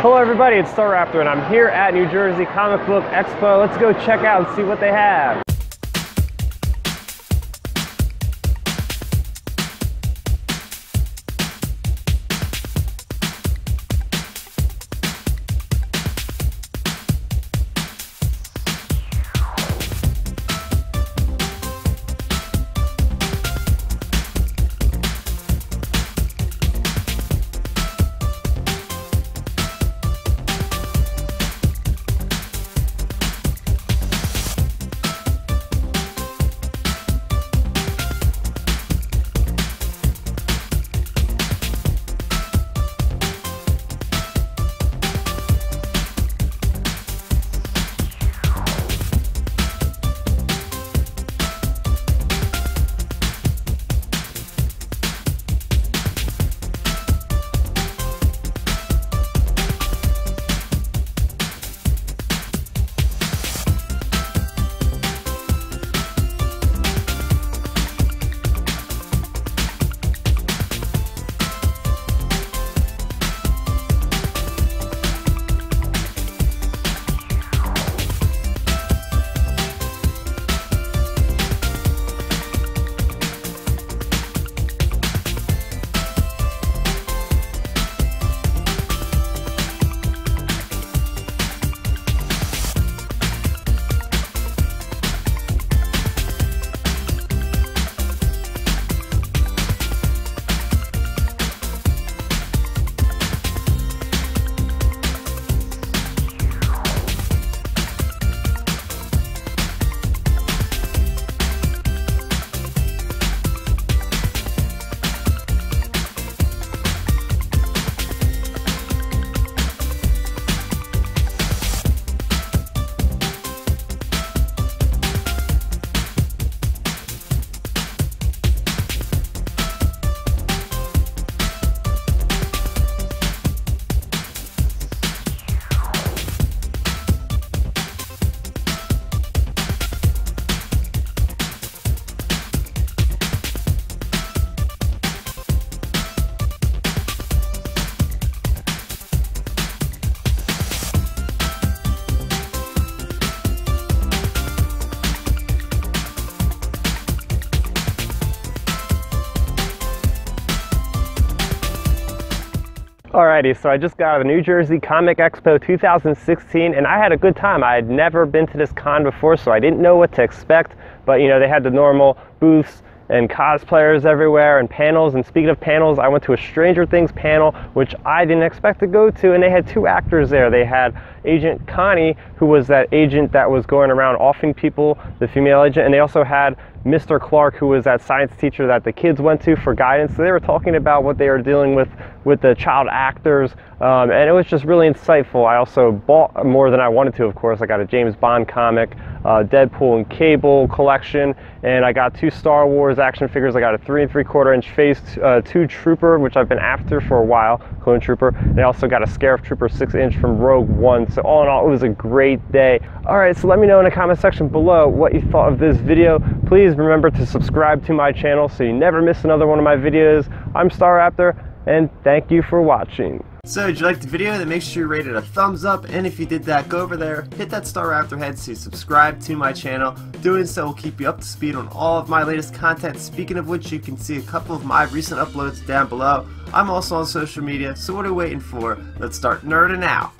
Hello everybody, it's StarRaptor and I'm here at New Jersey Comic Book Expo. Let's go check out and see what they have. Alrighty, so I just got out of the New Jersey Comic Expo 2016 and I had a good time. I had never been to this con before, so I didn't know what to expect, but you know, they had the normal booths and cosplayers everywhere and panels. And speaking of panels, I went to a Stranger Things panel, which I didn't expect to go to, and they had two actors there. They had Agent Connie, who was that agent that was going around offing people, the female agent, and they also had Mr. Clark, who was that science teacher that the kids went to for guidance. So they were talking about what they were dealing with the child actors, and it was just really insightful. I also bought more than I wanted to, of course. I got a James Bond comic, Deadpool and Cable collection, and I got two Star Wars action figures. I got a 3 3/4 inch Phase II Trooper, which I've been after for a while, clone trooper, and I also got a Scarif Trooper 6-inch from Rogue One. So all in all, it was a great day. Alright, so let me know in the comment section below what you thought of this video. Please remember to subscribe to my channel so you never miss another one of my videos. I'm StarRaptor, and thank you for watching. So, if you liked the video, then make sure you rate it a thumbs up, and if you did that, go over there, hit that StarRaptor head so you subscribe to my channel. Doing so will keep you up to speed on all of my latest content. Speaking of which, you can see a couple of my recent uploads down below. I'm also on social media, so what are you waiting for? Let's start nerding out.